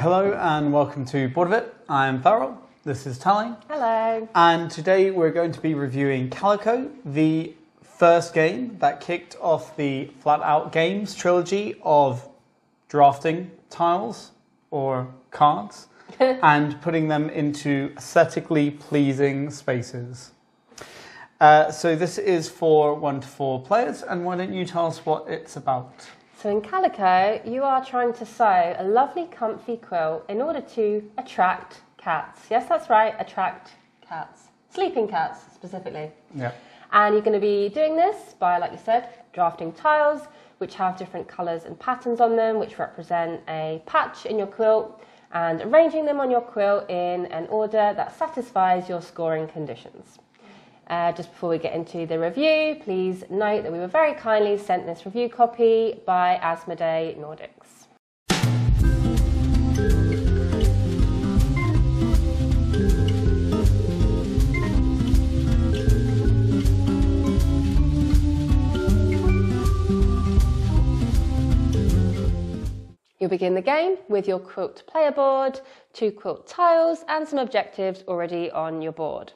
Hello and welcome to Board of It. I'm Farrell, this is Tally. Hello. And today we're going to be reviewing Calico, the first game that kicked off the Flat Out Games trilogy of drafting tiles or cards and putting them into aesthetically pleasing spaces. So this is for 1 to 4 players, and why don't you tell us what it's about? So in Calico, you are trying to sew a lovely comfy quilt in order to attract cats. Yes, that's right, attract cats. Sleeping cats, specifically. Yeah. And you're going to be doing this by, like you said, drafting tiles, which have different colours and patterns on them, which represent a patch in your quilt, and arranging them on your quilt in an order that satisfies your scoring conditions. Just before we get into the review, please note that we were very kindly sent this review copy by Asmodee Nordics. You'll begin the game with your quilt player board, 2 quilt tiles and some objectives already on your board.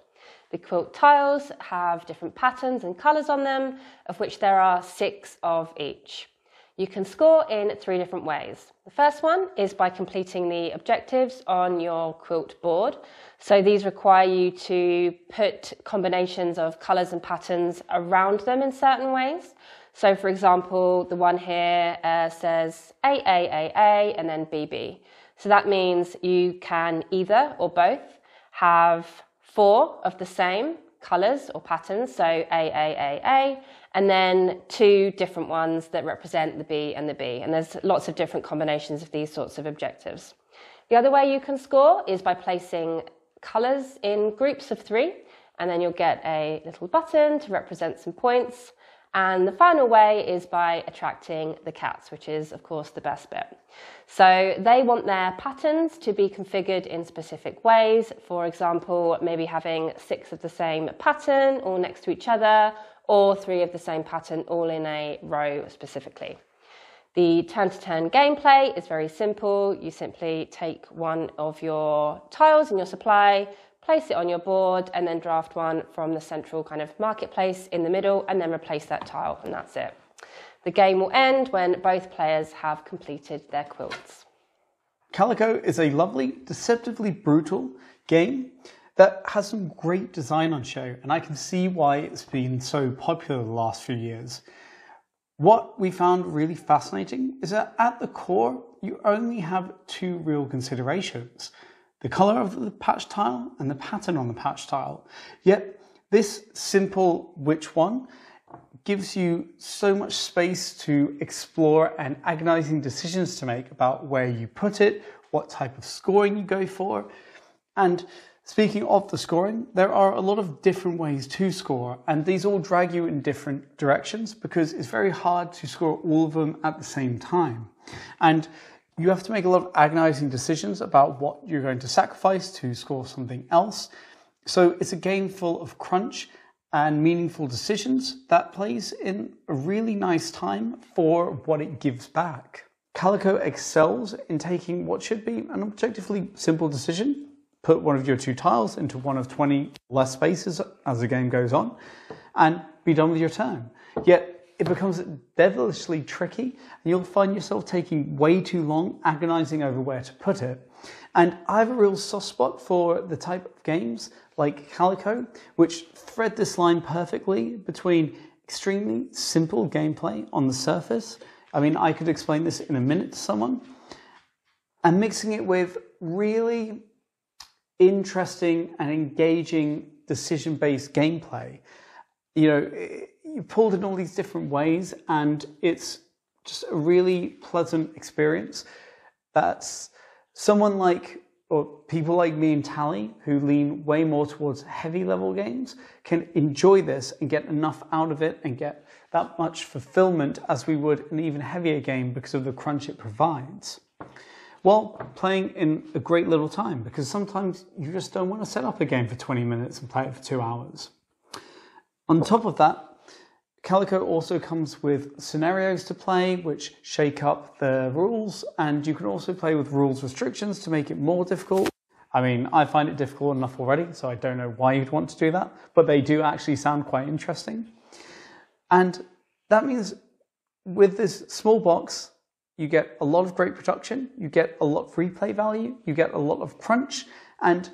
The quilt tiles have different patterns and colours on them, of which there are 6 of each. You can score in 3 different ways. The first one is by completing the objectives on your quilt board. So these require you to put combinations of colours and patterns around them in certain ways. So for example, the one here says AAAA and then BB. So that means you can either or both have 4 of the same colours or patterns, so AAAA, and then 2 different ones that represent the B and the B. And there's lots of different combinations of these sorts of objectives. The other way you can score is by placing colours in groups of 3, and then you'll get a little button to represent some points. And the final way is by attracting the cats, which is, of course, the best bit. So they want their patterns to be configured in specific ways. For example, maybe having 6 of the same pattern all next to each other, or 3 of the same pattern all in a row specifically. The turn-to-turn gameplay is very simple. You simply take one of your tiles in your supply, place it on your board, and then draft one from the central kind of marketplace in the middle, and then replace that tile, and that's it. The game will end when both players have completed their quilts. Calico is a lovely, deceptively brutal game that has some great design on show, and I can see why it's been so popular the last few years. What we found really fascinating is that at the core, you only have 2 real considerations: the colour of the patch tile and the pattern on the patch tile. Yet this simple which one gives you so much space to explore and agonising decisions to make about where you put it, what type of scoring you go for. And speaking of the scoring, there are a lot of different ways to score, and these all drag you in different directions because it's very hard to score all of them at the same time. And you have to make a lot of agonizing decisions about what you're going to sacrifice to score something else. So it's a game full of crunch and meaningful decisions that plays in a really nice time for what it gives back. Calico excels in taking what should be an objectively simple decision: put one of your 2 tiles into one of 20 less spaces as the game goes on, and be done with your turn. Yet it becomes devilishly tricky, and you'll find yourself taking way too long agonising over where to put it. And I have a real soft spot for the type of games like Calico, which thread this line perfectly between extremely simple gameplay on the surface — I mean, I could explain this in a minute to someone — and mixing it with really interesting and engaging decision-based gameplay. You know, you're pulled in all these different ways, and it's just a really pleasant experience. That's someone like, or people like me and Tally, who lean way more towards heavy level games, can enjoy this and get enough out of it and get that much fulfillment as we would an even heavier game because of the crunch it provides, while playing in a great little time, because sometimes you just don't want to set up a game for 20 minutes and play it for 2 hours. On top of that, Calico also comes with scenarios to play, which shake up the rules, and you can also play with rules restrictions to make it more difficult. I mean, I find it difficult enough already, so I don't know why you'd want to do that, but they do actually sound quite interesting. And that means with this small box, you get a lot of great production, you get a lot of replay value, you get a lot of crunch, and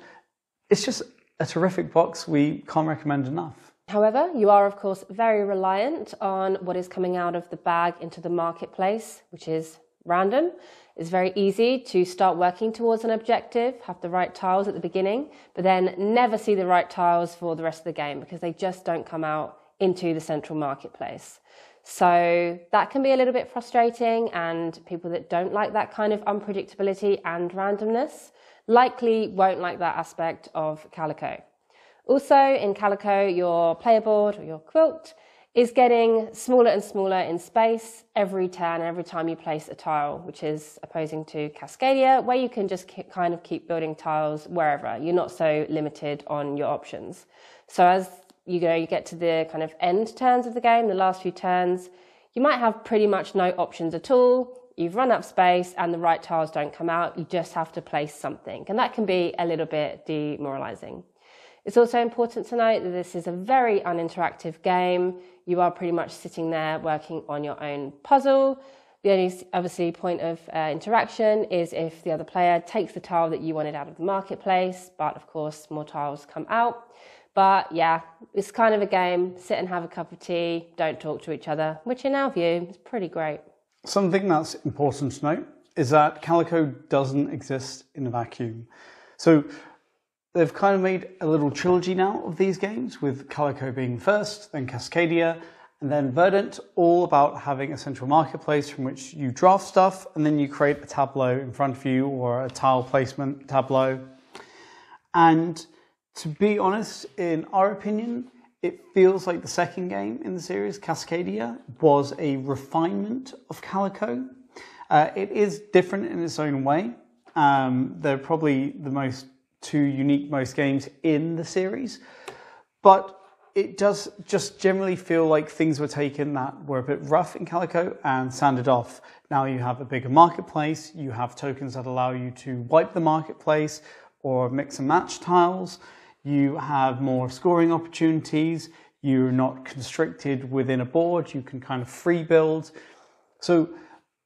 it's just a terrific box we can't recommend enough. However, you are of course very reliant on what is coming out of the bag into the marketplace, which is random. It's very easy to start working towards an objective, have the right tiles at the beginning, but then never see the right tiles for the rest of the game because they just don't come out into the central marketplace. So that can be a little bit frustrating, and people that don't like that kind of unpredictability and randomness likely won't like that aspect of Calico. Also in Calico, your player board or your quilt is getting smaller and smaller in space every turn and every time you place a tile, which is opposing to Cascadia, where you can just kind of keep building tiles wherever. You're not so limited on your options. So as you get to the kind of end turns of the game, the last few turns, you might have pretty much no options at all. You've run up space and the right tiles don't come out. You just have to place something, and that can be a little bit demoralizing. It's also important to note that this is a very uninteractive game. You are pretty much sitting there working on your own puzzle. The only obviously point of interaction is if the other player takes the tile that you wanted out of the marketplace, but of course more tiles come out. But yeah, it's kind of a game, sit and have a cup of tea, don't talk to each other, which in our view is pretty great. Something that's important to note is that Calico doesn't exist in a vacuum. So they've kind of made a little trilogy now of these games, with Calico being first, then Cascadia, and then Verdant, all about having a central marketplace from which you draft stuff, and then you create a tableau in front of you or a tile placement tableau. And to be honest, in our opinion, it feels like the second game in the series, Cascadia, was a refinement of Calico. It is different in its own way. They're probably the two most unique games in the series, but it does just generally feel like things were taken that were a bit rough in Calico and sanded off. Now you have a bigger marketplace, you have tokens that allow you to wipe the marketplace or mix and match tiles. You have more scoring opportunities, you're not constricted within a board, you can kind of free build. So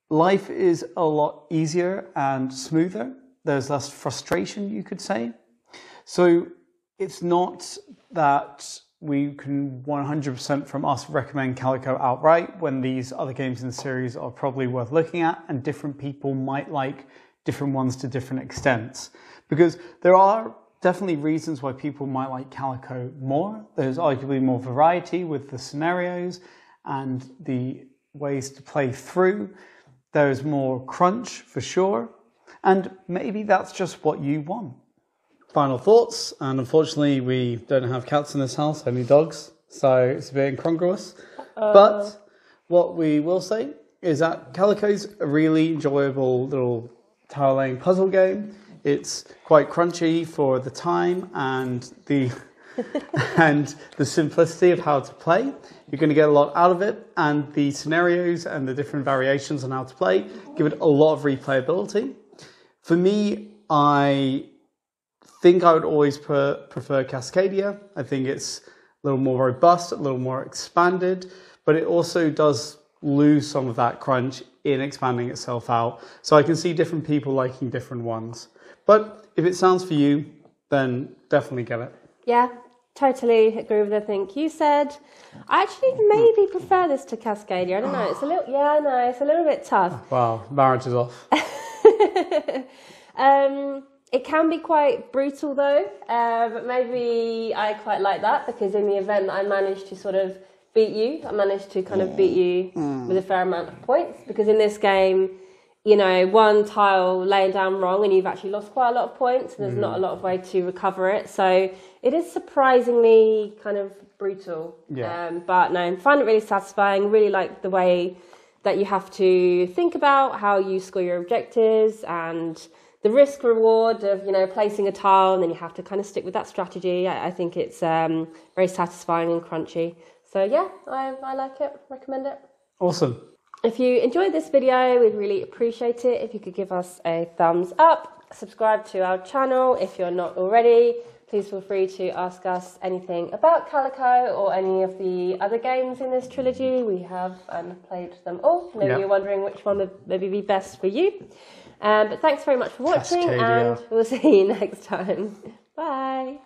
life is a lot easier and smoother, there's less frustration, you could say. So it's not that we can 100% from us recommend Calico outright, when these other games in the series are probably worth looking at, and different people might like different ones to different extents. Because there are definitely reasons why people might like Calico more. There's arguably more variety with the scenarios and the ways to play through. There's more crunch for sure, and maybe that's just what you want. Final thoughts, and unfortunately we don't have cats in this house, only dogs, so it's a bit incongruous. But what we will say is that Calico's a really enjoyable little tile laying puzzle game. It's quite crunchy for the time and the simplicity of how to play. You're going to get a lot out of it, and the scenarios and the different variations on how to play give it a lot of replayability. For me, I think I would always prefer Cascadia. I think it's a little more robust, a little more expanded, but it also does lose some of that crunch in expanding itself out. So I can see different people liking different ones. But if it sounds for you, then definitely get it. Yeah, totally agree with everything you said. I actually maybe prefer this to Cascadia. I don't know. It's a little, yeah, I know, it's a little bit tough. Wow, marriage is off. It can be quite brutal though, but maybe I quite like that, because in the event that I managed to sort of beat you, I managed to kind of beat you with a fair amount of points, because in this game, you know, one tile laying down wrong and you've actually lost quite a lot of points, and there's not a lot of way to recover it. So it is surprisingly kind of brutal. Yeah. But no, I find it really satisfying. Really like the way that you have to think about how you score your objectives, and the risk reward of, you know, placing a tile and then you have to kind of stick with that strategy. I think it's very satisfying and crunchy. So yeah, I like it, recommend it. Awesome. If you enjoyed this video, we'd really appreciate it if you could give us a thumbs up, subscribe to our channel if you're not already. Please feel free to ask us anything about Calico or any of the other games in this trilogy. We have played them all. Maybe you're wondering which one would maybe be best for you. But thanks very much for watching, Cascadia, and we'll see you next time. Bye.